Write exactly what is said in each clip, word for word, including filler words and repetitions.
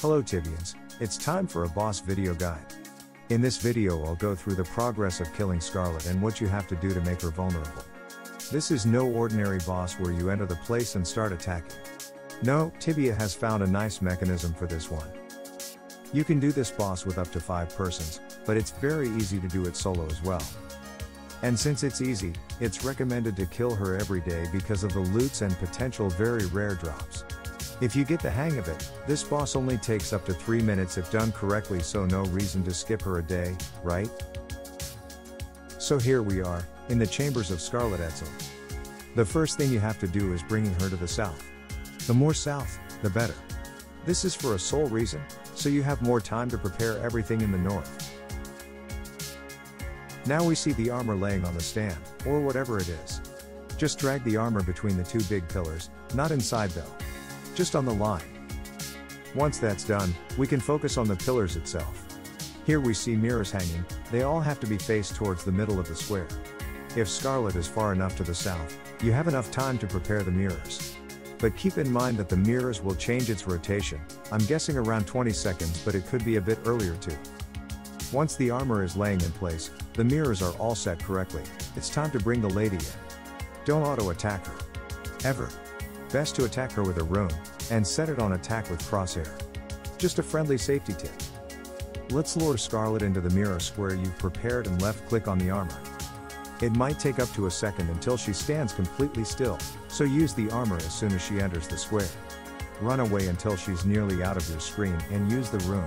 Hello Tibians, it's time for a boss video guide. In this video I'll go through the progress of killing Scarlett and what you have to do to make her vulnerable. This is no ordinary boss where you enter the place and start attacking. No, Tibia has found a nice mechanism for this one. You can do this boss with up to five persons, but it's very easy to do it solo as well. And since it's easy, it's recommended to kill her every day because of the loots and potential very rare drops. If you get the hang of it, this boss only takes up to three minutes if done correctly, so no reason to skip her a day, right? So here we are, in the chambers of Scarlett Etzel. The first thing you have to do is bringing her to the south. The more south, the better. This is for a sole reason, so you have more time to prepare everything in the north. Now we see the armor laying on the stand, or whatever it is. Just drag the armor between the two big pillars, not inside though. Just on the line. Once that's done, we can focus on the pillars itself. Here we see mirrors hanging, they all have to be faced towards the middle of the square. If Scarlett is far enough to the south, you have enough time to prepare the mirrors. But keep in mind that the mirrors will change its rotation, I'm guessing around twenty seconds, but it could be a bit earlier too. Once the armor is laying in place, the mirrors are all set correctly, it's time to bring the lady in. Don't auto-attack her. Ever. Best to attack her with a rune, and set it on attack with crosshair. Just a friendly safety tip. Let's lure Scarlett into the mirror square you've prepared and left click on the armor. It might take up to a second until she stands completely still, so use the armor as soon as she enters the square. Run away until she's nearly out of your screen and use the rune.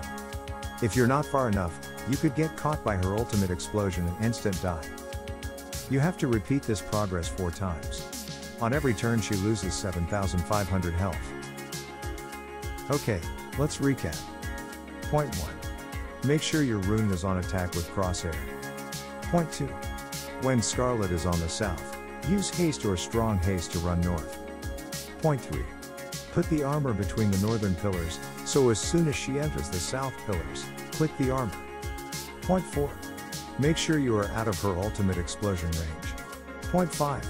If you're not far enough, you could get caught by her ultimate explosion and instant die. You have to repeat this progress four times. On every turn she loses seven thousand five hundred health. Okay, let's recap. Point one. Make sure your rune is on attack with crosshair. Point two. When Scarlett is on the south, use haste or strong haste to run north. Point three. Put the armor between the northern pillars, so as soon as she enters the south pillars, click the armor. Point four. Make sure you are out of her ultimate explosion range. Point five.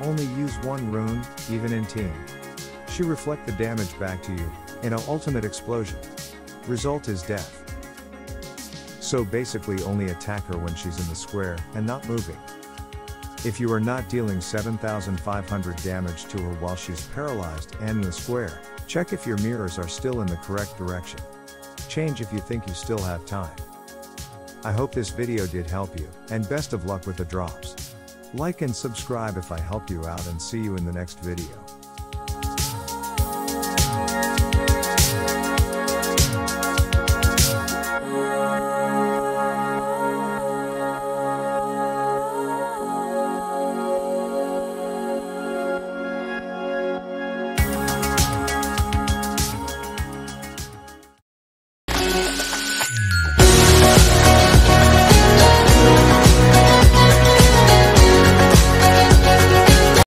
Only use one rune, even in team. She reflect the damage back to you, in an ultimate explosion. Result is death. So basically only attack her when she's in the square, and not moving. If you are not dealing seven thousand five hundred damage to her while she's paralyzed and in the square, check if your mirrors are still in the correct direction. Change if you think you still have time. I hope this video did help you, and best of luck with the drops. Like and subscribe if I help you out, and see you in the next video.